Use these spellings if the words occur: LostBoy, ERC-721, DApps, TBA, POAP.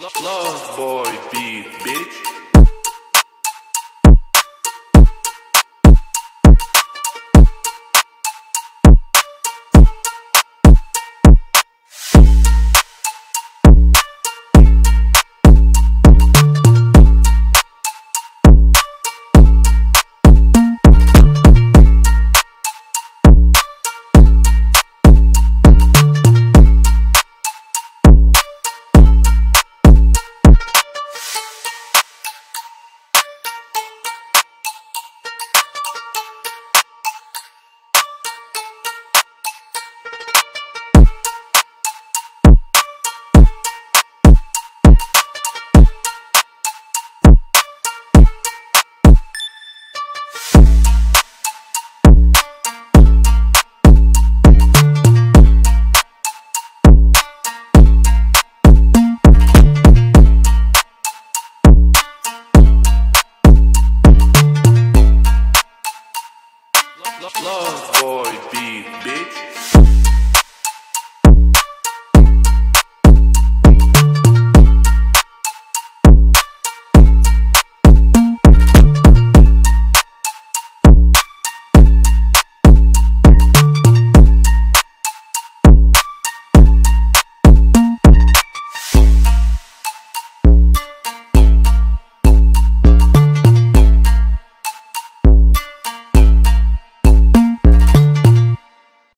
LostBoy beat, bitch.